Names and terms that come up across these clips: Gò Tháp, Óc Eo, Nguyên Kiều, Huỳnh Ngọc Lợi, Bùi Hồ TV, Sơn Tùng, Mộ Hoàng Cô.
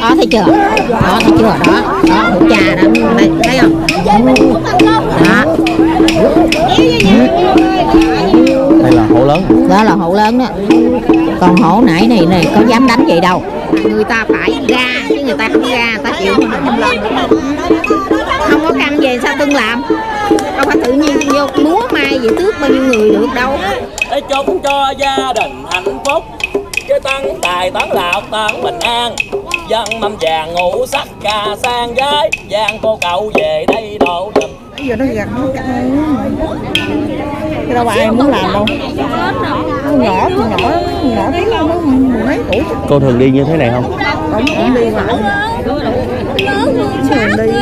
Đó thấy chưa? Đó thấy chưa? Đó, đó hũ trà đó, thấy không? Đó. Đây là hổ lớn. Đó là hổ lớn đó. Còn hổ nãy này này có dám đánh vậy đâu. Người ta phải ra chứ người ta không ra, người ta chịu không có căng về sao Tưng làm. Đâu phải tự nhiên vô múa mai vậy tước bao nhiêu người được đâu. Để chúc cho gia đình hạnh phúc, chứ tăng tài tán lạc tán bình an. Dân mâm vàng ngủ sắc cà sang gái, vàng cô cậu về đây độ dùm. Bây giờ nó giặt nó căng cái đâu ai muốn làm đâu. Nhỏ tiếng nó mấy tuổi. Cô thường đi như thế này không? Không, cũng đi mà. Thường đi.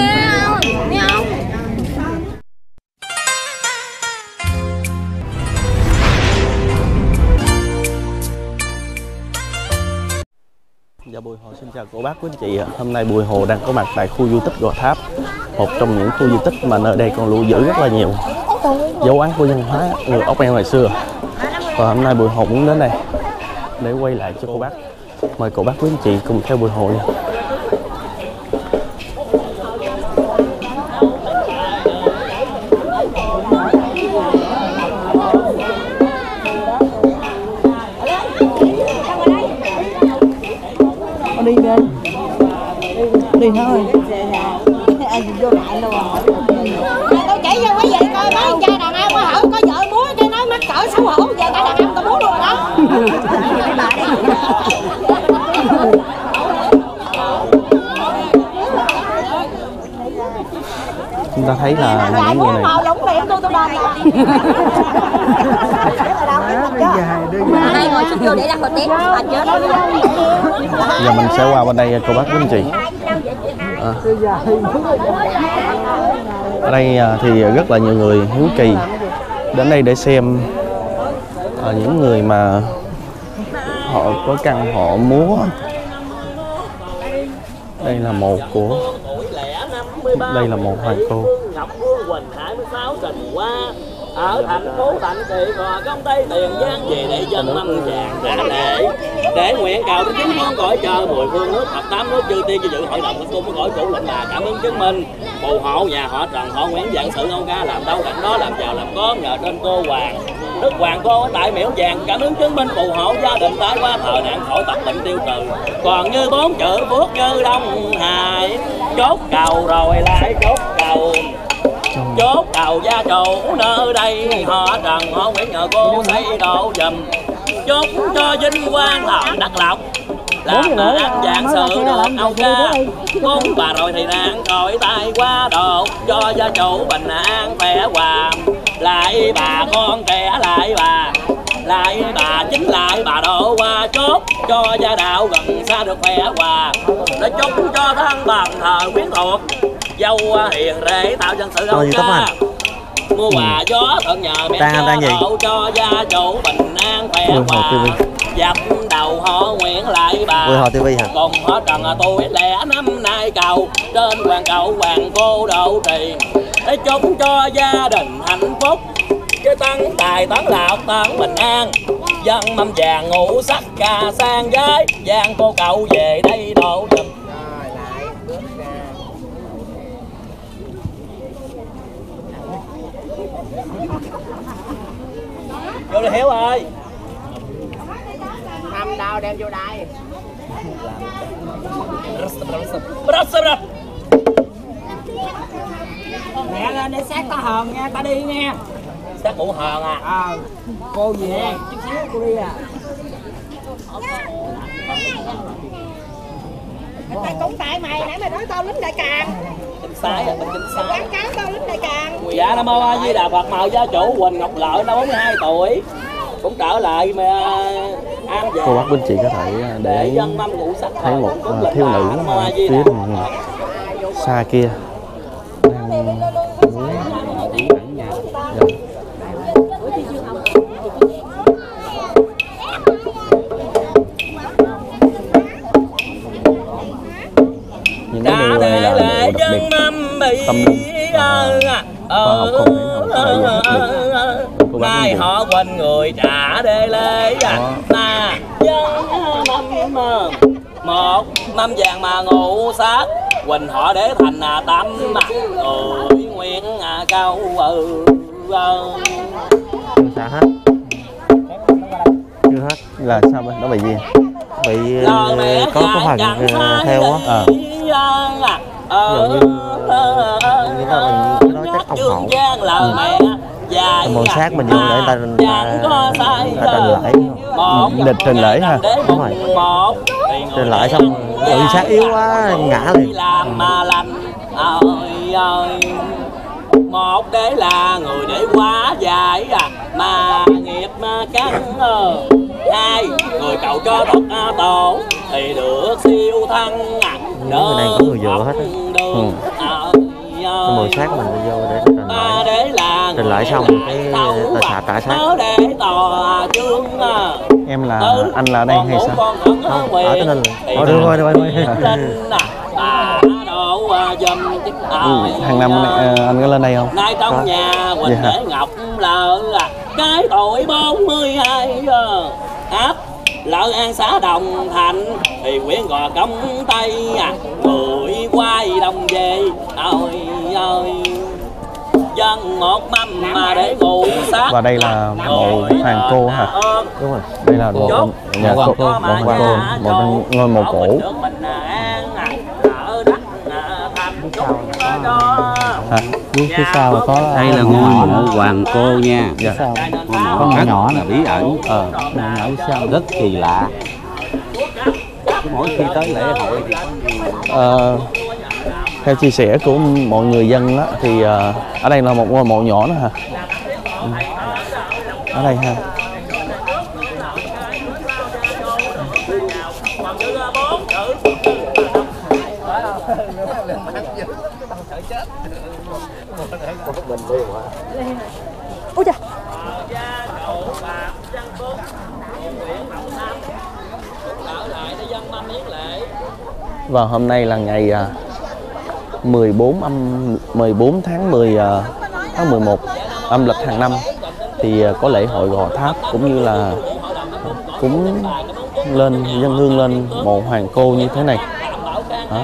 Dạ Bùi Hồ xin chào cô bác quý anh chị. Hôm nay Bùi Hồ đang có mặt tại khu di tích Gò Tháp, một trong những khu di tích mà nơi đây còn lưu giữ rất là nhiều dấu ấn của văn hóa người Óc Eo ngày xưa. Và hôm nay Bùi Hồ muốn đến đây để quay lại cho cô bác. Mời cô bác quý anh chị cùng theo Bùi Hồ nha. Đi bên đi thôi, ai vô lại luôn tao chạy vô quý vị coi mấy con trai đàn ông mà hỏi có vợ múa cái nói mắc cỡ xấu hổ, giờ cả đàn ông tao múa luôn đó. Chúng ta thấy là những người này màu lủng miệng tôi đòi giờ mình sẽ qua bên đây cô bác quý anh chị. Ở đây thì rất là nhiều người hiếu kỳ đến đây để xem những người mà họ có căn họ múa. Đây là Mộ Hoàng Cô. Ở thành phố Thạnh Trị, Gò Công Tây, Tiền Giang về để dân mâm vàng đã để nguyện cầu đến chúng con cõi trời mười phương nước Phật tám nước chư tiên cho dự hội đồng cung cõi chủ lệnh bà cảm ứng chứng minh phù hộ nhà họ Trần họ Nguyễn vạn sự ông ca làm đâu làm đó làm giàu làm có nhờ trên cô hoàng đức hoàng cô tại miễu vàng cảm ứng chứng minh phù hộ gia đình tái qua thờ nạn khổ tật bệnh tiêu trừ còn như bốn chữ bước như đông hải chốt cầu rồi lại chốt cầu. Chốt cầu gia chủ nơi đây họ Trần họ Nguyễn nhờ cô xây đổ dùm. Chốt cho vinh quang làm đắc lộc, làm ăn vạn sự được ông ca. Con bà rồi thì nạn rồi tai qua đột, cho gia chủ bình an khỏe hòa. Lại bà con trẻ lại bà chính lại bà độ qua. Chốt cho gia đạo gần xa được khỏe hòa, để chúc cho thân bằng thờ quyến thuộc dâu hiền rễ tạo dân sự ông ca. Mua bà gió thuận nhờ mẹ cho cho gia chủ bình an khỏe hòa. Dập đầu họ Nguyễn lại bà cùng họ Trần tôi lẻ năm nay cầu trên hoàng cầu hoàng cô độ trì để chúc cho gia đình hạnh phúc, chứ tăng tài tán lạc tán bình an. Dân mâm vàng ngủ sắc cà sang gái, vàng cô cậu về đây độ dùm. Vô đi Hiếu ơi. Thăm đâu đem vô đây. Mẹ lên để xác có hòn nha, ta đi nha. Xác ngủ hòn à. Cô gì nè, chút xíu cô đi à. Mày cũng tại mày, nãy mày nói tao lính đại càng. Sai à, tính sai. Quảng cáo tao lính đại càng. Dạ Nam Mô A Di Đà Phật, mời gia chủ Huỳnh Ngọc Lợi năm 42 tuổi cũng trở lại mà an dạ. Cô bác bên chị có thể để thấy một thiếu nữ phía đằng xa kia đang muốn tâm linh mai họ quên người trả để lấy ta dân mâm một mâm vàng mà ngủ sát, Quỳnh họ để thành tâm mặt người nguyện cao Sao hết? Chưa hết là sao vậy? Đó bài gì? Bị có phần theo á. Như là mình nói chắc không hậu. Màu sắc mình dùng để địch trình lễ ha, đúng rồi. Trình lễ xong tự sát yếu quá ngã liền. Một để là người để quá dài mà nghiệp cắn, hai người cầu cho độc tổ thì được siêu thân. Người này có người dựa hết á. Màu sắc mình vô để trình lại xong cái tạ sát. Em là anh là đang hay sao? Không, ở tới Ninh rồi. Được rồi, được rồi. Hàng năm anh có lên đây không? Nay trong nhà Quỳnh Để Ngọc là cái tuổi 42 áp Lợi An xã Đồng Thành thì huyện Gò Công Tây người quay đồng về ơi ơi dân một mâm mà để ngủ sát. Và đây là Mộ Hoàng Cô hả? Đúng rồi, đây là mộ nhà cô, một ngôi mộ cổ. À, phía sau là có đây là ngôi Mộ Hoàng Cô nha. Dạ. Con mộ nhỏ là bí ẩn, rất kỳ lạ. Mỗi khi tới lễ hội thì theo chia sẻ của mọi người dân đó, thì ở đây là một ngôi mộ nhỏ đó hả? Ở đây ha. Ôi trời. Và hôm nay là ngày 14 tháng 11 âm lịch hàng năm thì có lễ hội Gò Tháp cũng như là cúng lên dâng hương lên Mộ Hoàng Cô như thế này. Đó.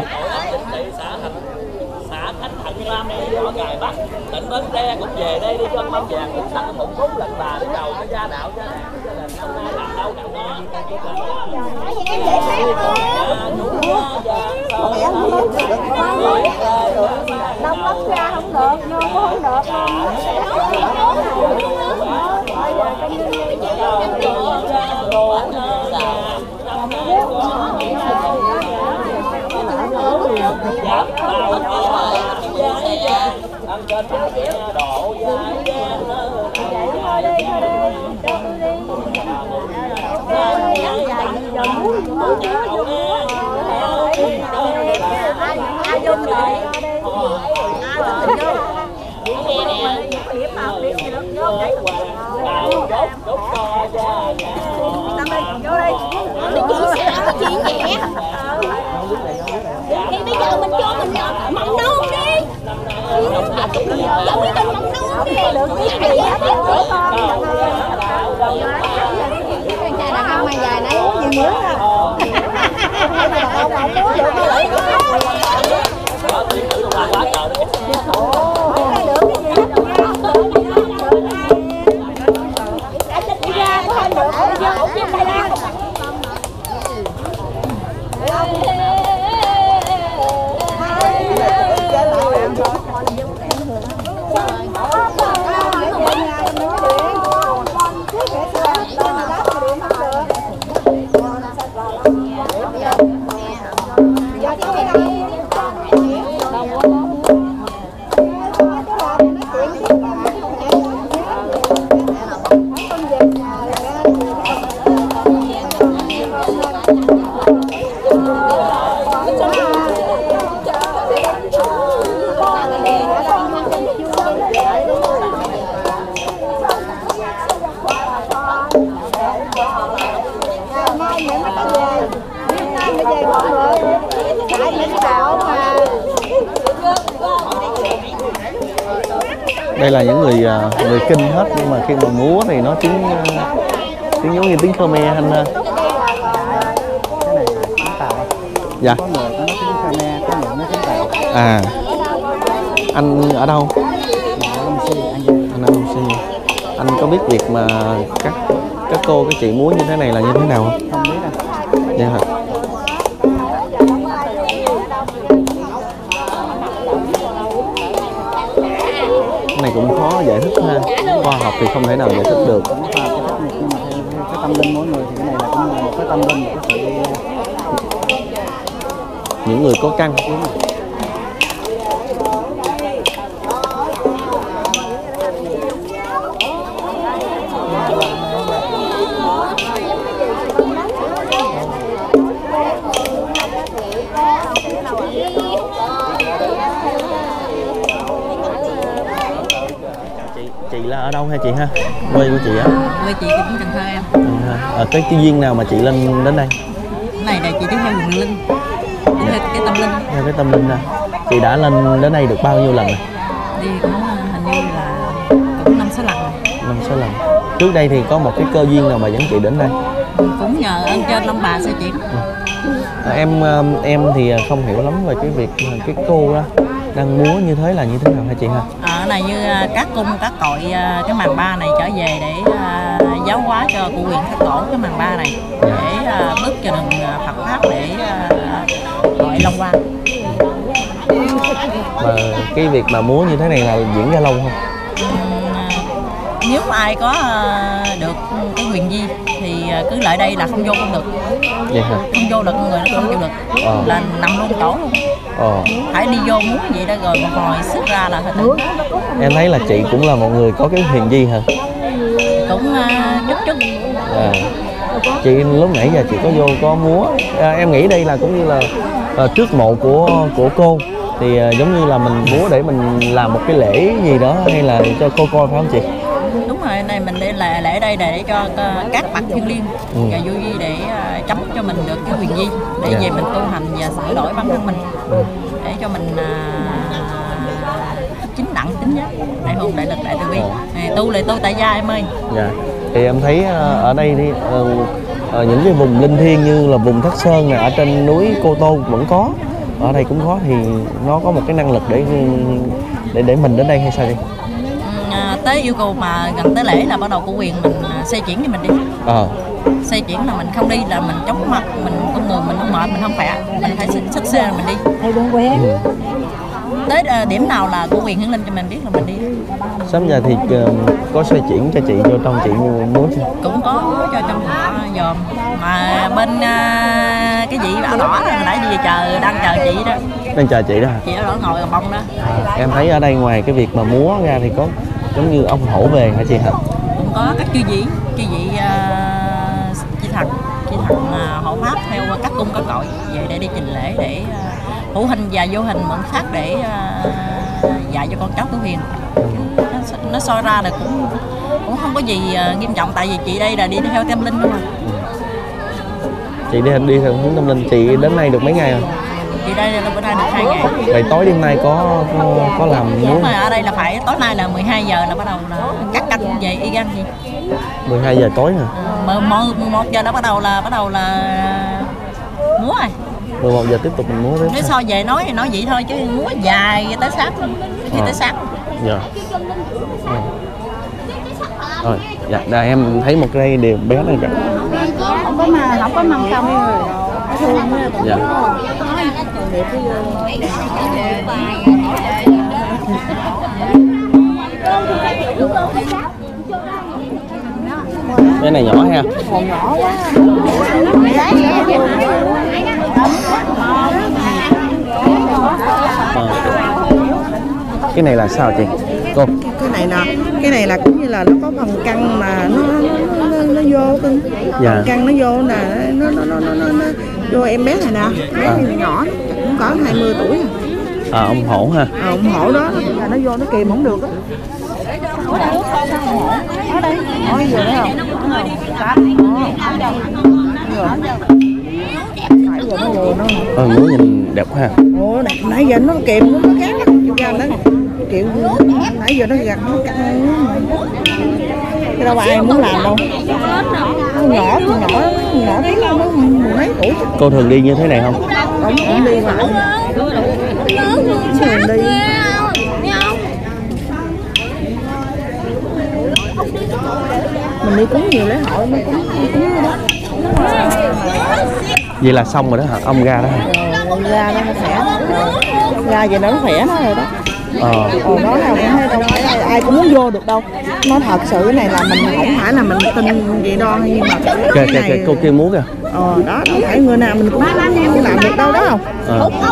Đây là những người Kinh hết, nhưng mà khi mà múa thì nó tiếng giống như tiếng Khmer anh ha. Cái này tiếng Tàu. Dạ. Có người nó tính camera, có người nó tính tàu. À. Anh ở đâu? Anh có biết việc mà các cô các chị múa như thế này là như thế nào không? Không biết đâu. Dạ hả? Cái này cũng khó giải thích ha. Khoa học thì không thể nào giải thích được. Nhưng mà theo cái tâm linh mỗi người thì cái này là cũng là một cái tâm linh, một cái sự... Những người có căn. Đúng rồi. Chị là ở đâu hả chị ha? Quê của chị á? Quê chị cũng Cần Thơ em. À, cái duyên nào mà chị lên đến đây? Này là chị tiếp theo đường linh, theo cái tâm linh. Theo cái tâm linh nè. Chị đã lên đến đây được bao nhiêu lần rồi? Đi cũng hình như là cũng 5-6 lần rồi. 5-6 lần. Trước đây thì có một cái cơ duyên nào mà dẫn chị đến đây? Cũng nhờ ơn trên ông bà sao chị. À, em thì không hiểu lắm về cái việc cái cô đó đang múa như thế là như thế nào hả chị ha? Ở này như các cung các cội cái màn ba này trở về để giáo hóa cho cụ huyện Thác Cổ cái màn ba này để bước cho đường Phật pháp để gọi Long Hoa. Mà cái việc mà múa như thế này là diễn ra lâu không? Nếu ai có được cái quyền di thì cứ lại đây là không vô không được. Vậy hả? Không vô được, người nó không vô được là nằm luôn chỗ luôn. Phải đi vô muốn vậy đó rồi một hồi xuất ra là thật. Em thấy là chị cũng là một người có cái huyền di hả? Cũng chút chút. Chị lúc nãy giờ chị có vô có múa. Em nghĩ đây là cũng như là trước mộ của cô thì giống như là mình múa để mình làm một cái lễ gì đó hay là cho cô coi phải không chị? Đúng rồi, này mình để lễ đây để cho các bậc thiên liêng và vui vui để chấm cho mình được cái huyền di để về mình tu hành và sửa đổi bản thân mình để cho mình chính đẳng chính giác, đại hùng đại lực đại từ bi, tu lại tu tại gia em ơi. Dạ. Thì em thấy ở đây đi những cái vùng linh thiêng như là vùng Thất Sơn này ở trên núi Cô Tô vẫn có, ở đây cũng có thì nó có một cái năng lực để mình đến đây hay sao đi? Tới yêu cầu mà gần tới lễ là bắt đầu của quyền mình xây chuyển cho mình đi. Xây chuyển là mình không đi là mình chóng mặt, mình con người mình không mệt, mình không khỏe, mình phải xách xe là mình đi. Tới điểm nào là của quyền hướng lên cho mình biết là mình đi. Sớm giờ thì có xây chuyển cho chị vô trong chị muốn chưa? Cũng có muốn cho trong dòm mà bên cái vị áo đỏ là nãy giờ chờ đang chờ chị đó. Đang chờ chị đó. Chị áo đỏ ngồi bông đó. Em thấy ở đây ngoài cái việc mà múa ra thì có giống như ông hổ về hả chị hả? Cũng có các chư vị chi thần hộ pháp theo các cung các cội về để đi trình lễ để hữu hình và vô hình mượn pháp để dạy cho con cháu tu hiền. Nó soi ra là cũng không có gì nghiêm trọng tại vì chị đây là đi theo tâm linh thôi mà. Chị đi theo hướng tâm linh. Chị đến nay được mấy ngày rồi? Chị đây là bữa nay được 2 ngày. Vậy tối đêm nay có làm múa? Đúng rồi, ở đây là phải tối nay là 12 giờ là bắt đầu là cắt canh về y gan gì. 12 giờ tối hả? 11 giờ đó bắt đầu là múa rồi. 11 giờ tiếp tục mình múa tiếp. Nếu sao về nói thì nói vậy thôi chứ múa dài tới sáng khi tới sáng. Dạ. Rồi, dạ đây em thấy một cái điều bé này kìa. Không có mâm cơm rồi. Dạ. Cái này nhỏ ha. Nhỏ quá. Cái này là sao chị? Cô. Cái này nè, cái này là cũng như là nó có phần căn mà nó vô cưng. Dạ. Căn nó vô là nó vô em bé này nè. Bé này nhỏ cũng có 20 tuổi rồi. À ông hổ ha. À, ông hổ đó là nó vô nó kìm không được á. Ở đây. Ôi vừa đấy không? Múa nhìn đẹp ha. Ủa nãy giờ nó kìm nó kéo ra nó kiểu nãy giờ nó gặt nó căng. Cái đâu ai muốn làm đâu. Nhỏ tí nó mấy tuổi. Cô thường đi như thế này không? Cũng đi lại. Thường đi. Mình đi cúng nhiều lễ hội, mình cúng đó. Vậy là xong rồi đó hả? Ông ra đó hả? Ra nó khỏe. Ra vậy nó khỏe nó rồi đó. Còn đó nào cũng thấy đâu ai cũng muốn vô được đâu. Nó thật sự cái này là mình không phải là mình tin gì đâu, nhưng mà cái này cô kia muốn kìa. Đó đâu phải người nào mình cũng làm được đâu đó không.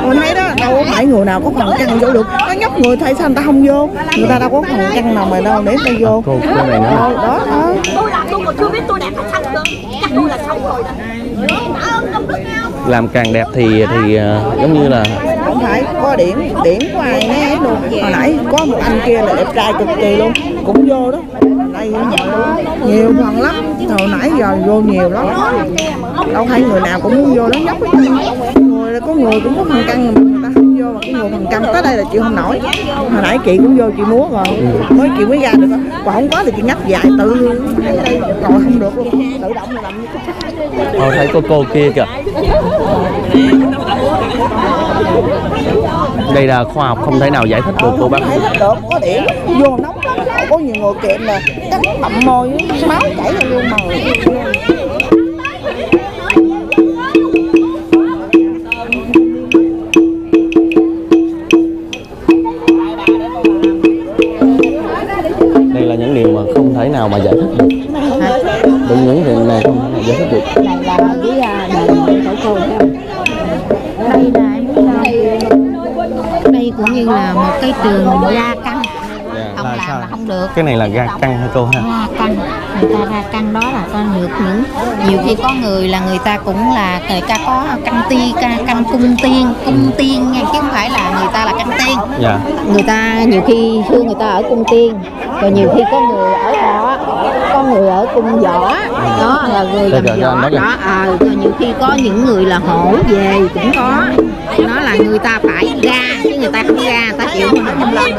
Mình thấy đó đâu phải người nào có phần căng vô được. Nó nhóc người thấy sao người ta không vô. Người ta đâu có phần căng nào mà đâu để người ta vô. Cô này nữa. Đó. Tôi làm tôi còn chưa biết tôi đẹp hay xanh được. Chắc tôi là xong rồi đó. Làm càng đẹp thì giống như là không phải có điểm của ai nấy luôn. Hồi nãy có một anh kia là đẹp trai cực kỳ luôn, cũng vô đó. Đây nhiều phần lắm, hồi nãy giờ vô nhiều lắm. Đâu phải người nào cũng muốn vô đó nhóc. Có người cũng có phần căng mà người ta không vô, mà cái người phần căng tới đây là chịu không nổi. Hồi nãy chị cũng vô chị múa rồi, mới chị mới ra được. Còn không có thì chị ngắt dài tự ở đây rồi không được luôn, tự động là làm như thấy cô kia kìa. Đây là khoa học không thể nào giải thích được cô bác. Giải thích được, có điểm vô nóng lắm, có nhiều người kiệm là cắt bậm môi, máu chảy ra luôn mà. Đây là những điều mà không thể nào mà giải thích được. Đúng những điều này không thể nào giải thích được. Này là với đàn tổ cô. Đây là em muốn đây cũng như là một cái trường ra căng. Không làm là không được. Cái này là ra căng hả cô ha? Ra căng. Người ta ra căng đó là ta được những nhiều khi có người là người ta cũng là người ta có căng ti căng cung tiên nghe, chứ không phải là người ta là căng tiên. Dạ. Người ta nhiều khi xưa người ta ở cung tiên, rồi nhiều khi có người ở đó, có người ở cung võ đó là người làm võ đó. Rồi nhiều khi có những người là hổ về cũng có. Nó là người ta phải ra, chứ người ta không ra người ta chịu không làm.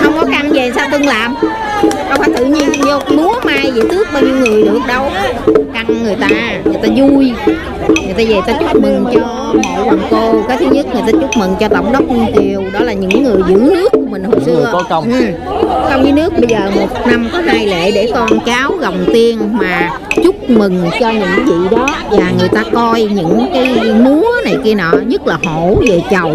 Không có căng về sao Tưng làm? Đâu phải tự nhiên vô múa mai vậy tước bao nhiêu người được đâu. Căng người ta vui. Người ta về ta chúc mừng cho Mộ Hoàng Cô. Cái thứ nhất người ta chúc mừng cho Tổng đốc Nguyên Kiều. Đó là những người giữ nước của mình hồi xưa. Có công. Công với nước bây giờ một năm có 2 lễ để con cháu gồng tiên mà chúc mừng cho những vị đó. Và người ta coi những cái múa này kia nọ, nhất là hổ về chầu.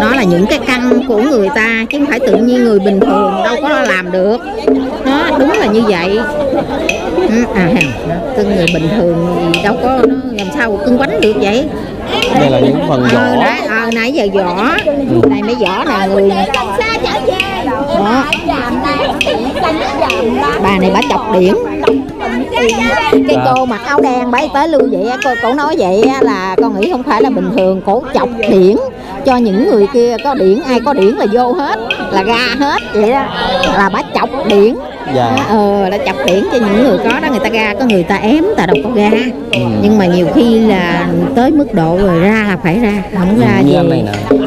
Đó là những cái căng của người ta, chứ không phải tự nhiên người bình thường đâu có làm được. Đó, đúng là như vậy. Cưng người bình thường đâu có làm sao cưng quánh được vậy. Đây là những phần vỏ. Nãy giờ vỏ. Này mấy vỏ là người. Đó. Bà này bà chọc điểm. Cái cô mặc áo đen bà tới lưu vậy, cô nói vậy là con nghĩ không phải là bình thường. Cô chọc điển cho những người kia, có điển ai có điển là vô hết, là ra hết vậy đó, là bà chọc điển. Dạ. Đã chọc điển cho những người có đó, người ta ra, có người ta ém, ta đâu có ra. Nhưng mà nhiều khi là tới mức độ rồi ra là phải ra, không ra về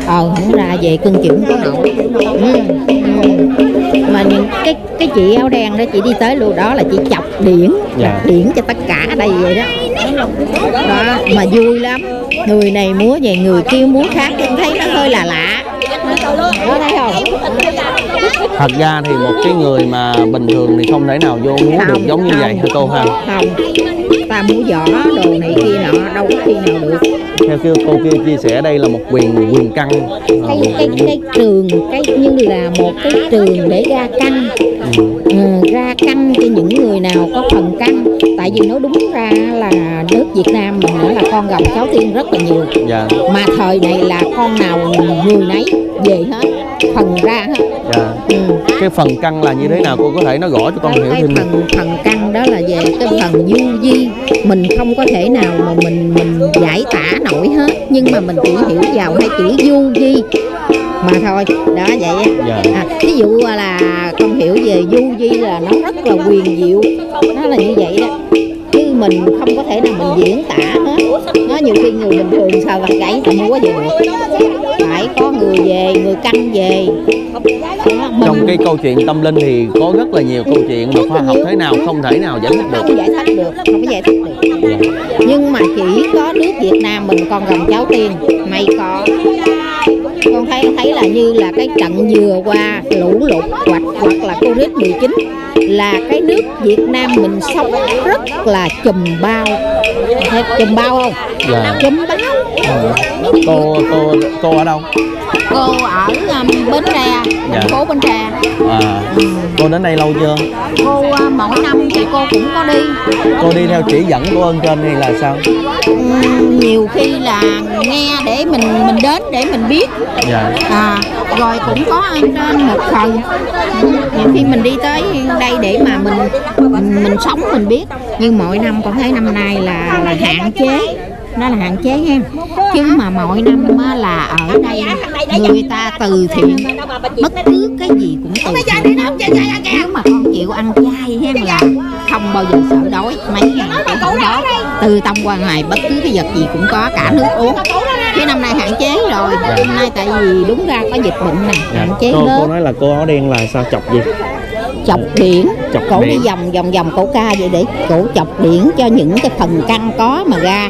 không ra về cưng chịu có hậu. Mà những cái chị áo đen đó chị đi tới luôn đó là chị chọc điển. Dạ. Điển cho tất cả ở đây vậy đó. Đó mà vui lắm. Người này múa về người kia múa khác, em thấy nó hơi là lạ. Có thấy không? Thật ra thì một cái người mà bình thường thì không thể nào vô múa được giống như vậy hả cô ha? Không, ta múa võ đồ này kia nọ đâu có khi nào được. Theo kêu cô kia chia sẻ đây là một quyền căng. Cái trường, cái như là một cái trường để ra căng. Ra căng cho những người nào có phần căng. Tại vì nó đúng ra là nước Việt Nam mình nữa là con gồng cháu tiên rất là nhiều. Dạ. Mà thời này là con nào người nấy về hết, phần ra hết. Dạ. Cái phần căng là như thế nào cô có thể nói rõ cho con hiểu thêm? Phần căng đó là về cái phần du di, mình không có thể nào mà mình giải tả nổi hết, nhưng mà mình chỉ hiểu vào hai chữ du di mà thôi đó vậy. Dạ. Ví dụ là con hiểu về du di là nó rất là quyền diệu, nó là như vậy đó. Chứ mình không có thể nào mình diễn tả hết. Nó nhiều khi người bình thường sờ gặt gãy tầm quá vậy. Phải có người về, người canh về. Trong cái câu chuyện tâm linh thì có rất là nhiều câu chuyện mà khoa học thế nào không thể nào giải thích được. Không giải thích được, không giải thích được. Nhưng mà chỉ có nước Việt Nam mình còn gần cháu tiên, mày có. Con thấy là như là cái trận vừa qua lũ lụt hoặc là Covid-19 là cái nước Việt Nam mình sống rất là chùm bao. Thế chùm bao không? Dạ. Chùm bao. Cô ở đâu? Cô ở Bến Tre, thành phố Bến Tre. À, cô đến đây lâu chưa? Cô mỗi năm thì cô cũng có đi. Cô đi theo chỉ dẫn của ơn trên hay là sao? Nhiều khi là nghe để mình đến để mình biết. Dạ. Rồi cũng có ơn trên một phần. Nhiều khi mình đi tới đây để mà mình sống mình biết. Nhưng mỗi năm con thấy năm nay là hạn chế. Nó là hạn chế nha. Chứ mà mỗi năm là ở đây người ta từ thiện, bất cứ cái gì cũng từ thiện. Nếu mà con chịu ăn chay hen là không bao giờ sợ đói. Mấy ngày cũng đói. Từ tông qua ngày bất cứ cái vật gì cũng có, cả nước uống. Cái năm nay hạn chế rồi. Năm nay tại vì đúng ra có dịch bệnh này, hạn chế lớn. Cô nói là cô áo đen là sao, chọc gì? Chọc điển, cổ đi vòng cổ ca vậy để cổ chọc điển cho những cái phần căn có mà ra.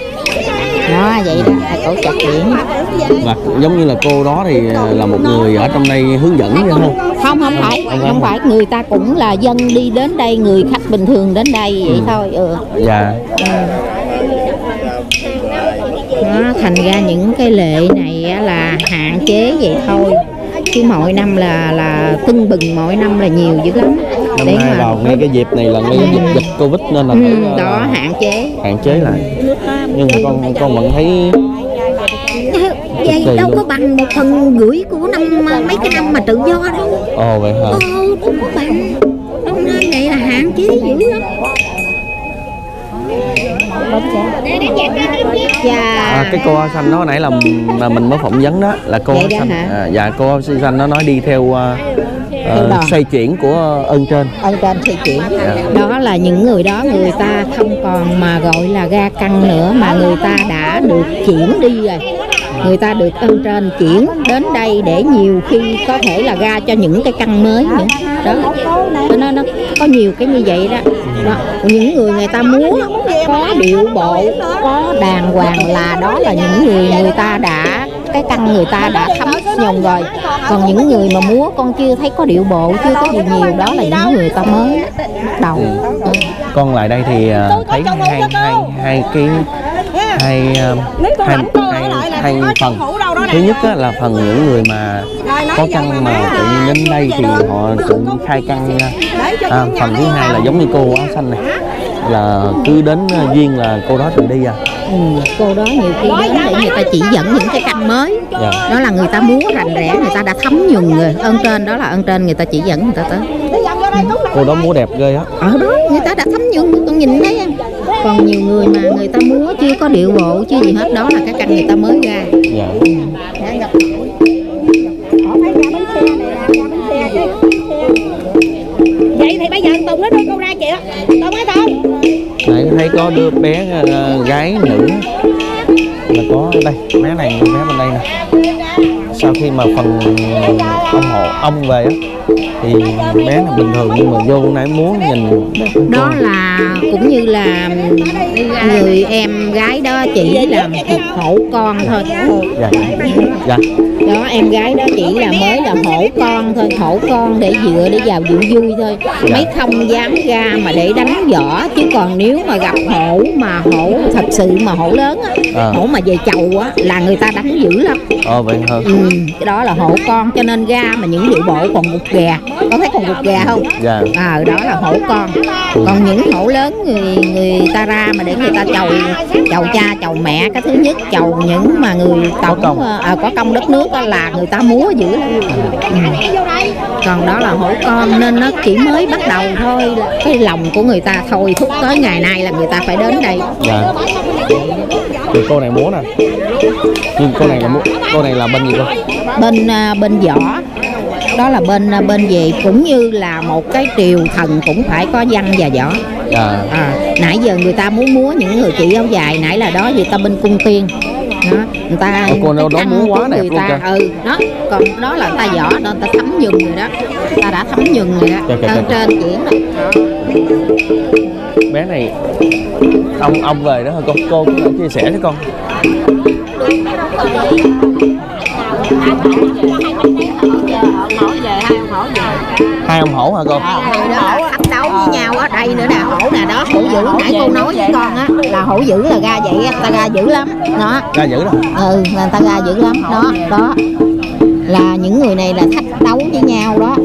Đó, vậy đó, cổ chọc điển. Và giống như là cô đó thì là một người ở trong đây hướng dẫn chứ không? Không phải, người ta cũng là dân đi đến đây, người khách bình thường đến đây vậy thôi. Dạ. Đó, thành ra những cái lệ này là hạn chế vậy thôi. Chứ mỗi năm là tưng bừng, mỗi năm là nhiều dữ lắm. Năm nay mà vào ngay cái dịp này là ngay dịch Covid nên là đó hạn chế lại. Nhưng mà con vẫn thấy đâu có bằng một phần gửi của năm mấy cái năm mà tự do đâu. Ồ vậy hả? Đâu có bằng. Năm nay này là hạn chế dữ lắm. Cái cô xanh nó nãy là mình mới phỏng vấn đó là cô xanh. Dạ, cô xanh nó nói đi theo xoay chuyển của ơn trên. Ơn trên xoay chuyển. Đó là những người đó người ta không còn mà gọi là ra căn nữa mà người ta đã được chuyển đi rồi. Người ta được ơn trên chuyển đến đây để nhiều khi có thể là ra cho những cái căn mới nữa. Đó. Nó có nhiều cái như vậy đó. Đó. Những người ta múa có điệu bộ, có đàng hoàng là đó là những người ta đã cái căn người ta đã thấm nhồng rồi. Còn những người mà múa con chưa thấy có điệu bộ, chưa có gì nhiều, đó là những người ta mới bắt đầu. Con lại đây thì thấy hai phần. Thứ nhất là phần những người mà có căn mà tự nhiên đến đây thì họ tự khai căn. Phần thứ hai là giống như cô áo xanh này là cứ đến duyên là cô đó tự đi. Cô đó nhiều khi đến để người ta chỉ dẫn những cái căn mới. Đó là người ta múa rành rẽ, người ta đã thấm nhuần rồi. Ơn trên đó là ơn trên người ta chỉ dẫn người ta tới. Cô đó múa đẹp ghê á. Đó người ta đã thấm nhuần, con nhìn thấy em. Còn nhiều người mà người ta múa chưa có điệu bộ chứ gì hết, đó là cái căn người ta mới ra. Vậy thì bây giờ Tùng nó đưa con ra kìa. Tùng ơi Tùng. Đấy, thấy có đứa bé gái nữ là có đây, bé này, bé bên đây nè. Sau khi mà phần ông về á thì bé là bình thường nhưng mà vô nãy muốn nhìn đó là cũng như là người em gái đó chỉ làm hộ con thôi. Dạ. Đó em gái đó chỉ là mới là hộ con thôi, hộ con để dựa để vào dịu vui thôi. Mấy không dám ra mà để đánh võ, chứ còn nếu mà gặp hổ mà hổ thật sự mà hổ lớn á, hổ mà về chầu á là người ta đánh dữ lắm. Vậy hả? Cái đó là hổ con cho nên ra mà những điệu bộ còn gục gà. Có thấy còn gục gà không? Đó là hổ con. Còn những hổ lớn người ta ra mà để người ta chầu cha, chầu mẹ, cái thứ nhất chầu những mà người tổng có công đất nước đó là người ta múa dữ lắm. Còn đó là hổ con nên nó chỉ mới bắt đầu thôi, cái lòng của người ta thôi thúc tới ngày nay là người ta phải đến đây. Thì cô này múa nè. Nhưng cô này là bên gì cô? Bên võ. Đó là bên về cũng như là một cái triều thần cũng phải có văn và võ. Nãy giờ người ta muốn múa những người chị áo dài nãy là đó vì ta bên cung tiên đó, người ta cô đâu đó múa quá đẹp luôn ta, đó còn đó là người ta võ đó, người ta thấm nhường rồi đó, người ta đã thấm nhường rồi đó, lên trên diễn rồi đó. Bé này ông về đó thôi con, cô cũng chia sẻ với con. Hai ông hổ hả con? Thách đấu với nhau ở đây nữa nè, hổ nè đó, hổ dữ nãy cô nói với con á, là hổ dữ là ra vậy, ta ra dữ lắm đó. Ra dữ đó. Là ta ra dữ lắm đó, đó. Là những người này là thách đấu với nhau đó.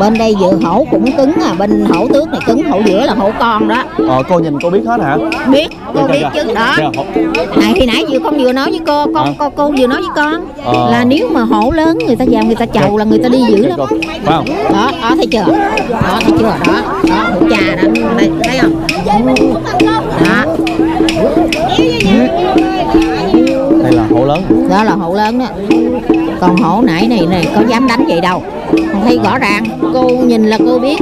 Bên đây vừa hổ cũng cứng à, bên hổ tước này cứng, hổ giữa là hổ con đó. Cô nhìn cô biết hết hả? Biết, cô biết chứ đó. Này thì nãy vừa con vừa nói với cô, cô vừa nói với con là nếu mà hổ lớn người ta vào người ta chầu là người ta đi dữ lắm. Đó, đó thấy chưa? Đó thấy chưa? Đó, đó hổ cha đó, đây thấy không? Đó. Đây là hổ lớn. Đó là hổ lớn đó. Còn hổ nãy này này có dám đánh vậy đâu. Không thấy rõ ràng, cô nhìn là cô biết.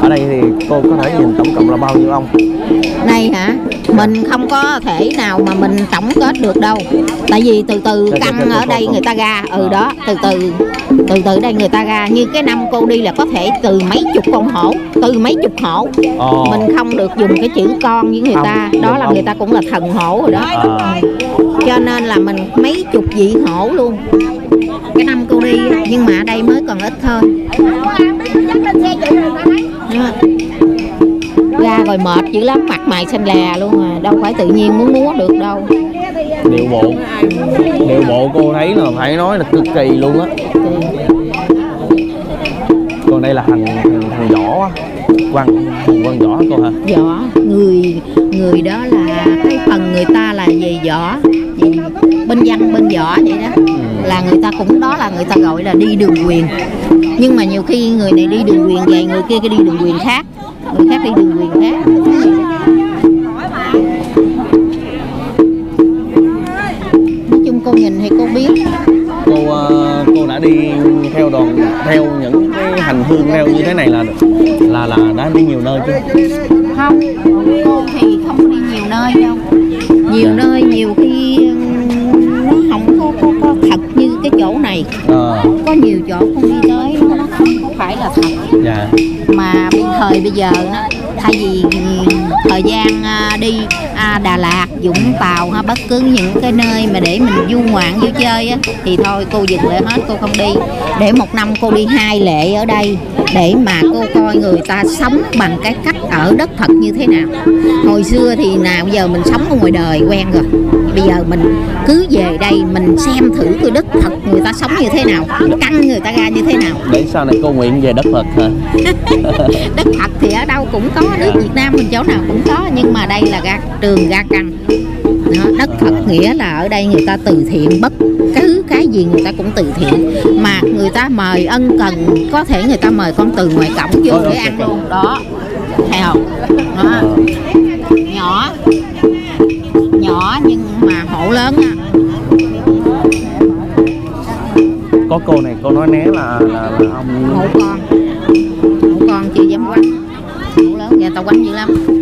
Ở đây thì cô có thể nhìn tổng cộng là bao nhiêu ông? Đây hả? Mình không có thể nào mà mình tổng kết được đâu. Tại vì từ từ căng ở đây người ta ra, đó, từ từ đây người ta ra. Như cái năm cô đi là có thể từ mấy chục con hổ, từ mấy chục hổ. Mình không được dùng cái chữ con với người ta, đó là người ta cũng là thần hổ rồi đó. Cho nên là mình mấy chục vị hổ luôn. Cái năm cô đi nhưng mà ở đây mới còn ít thôi. Ra rồi mệt dữ lắm, mặt mày xanh lè luôn à, đâu phải tự nhiên muốn múa được đâu. Điệu bộ cô thấy là phải nói là cực kỳ luôn á. Còn đây là thằng võ á, thằng Văn võ cô hả? Võ, người đó là cái phần người ta là về võ, bên văn bên võ vậy đó. Là người ta cũng đó là người ta gọi là đi đường quyền. Nhưng mà nhiều khi người này đi đường quyền vậy, người kia cái đi đường quyền khác, người khác đi đường quyền khác. Nói chung cô nhìn thì cô biết. Cô đã đi theo theo những cái hành hương theo như thế này là đã đi nhiều nơi chứ? Không, cô thì không có đi nhiều nơi đâu. Nhiều nơi nhiều khi nó không có thật như cái chỗ này. Có nhiều chỗ con đi tới nó không phải là thật. Dạ. Mà bây giờ thay vì thời gian đi Đà Lạt, Vũng Tàu ha, bất cứ những cái nơi mà để mình du ngoạn, du chơi á, thì thôi cô dừng lại hết, cô không đi. Để một năm cô đi 2 lễ ở đây để mà cô coi người ta sống bằng cái cách ở đất thật như thế nào. Hồi xưa thì nào bây giờ mình sống ở ngoài đời quen rồi, bây giờ mình cứ về đây mình xem thử cái đất thật người ta sống như thế nào, căng người ta ra như thế nào. Để sau này cô nguyện về đất thật hả? Đất thật thì ở đâu cũng có, nước Việt Nam mình chỗ nào cũng có, nhưng mà đây là ra trường ra căng. Đất thật nghĩa là ở đây người ta từ thiện, bất cứ cái gì người ta cũng từ thiện, mà người ta mời ân cần, có thể người ta mời con từ ngoài cổng vô để ăn luôn đó, thấy không? Nhỏ nhưng mà hổ lớn á. Có cô này cô nói né là ông hổ con chưa dám quánh, hổ lớn người ta quánh dữ lắm.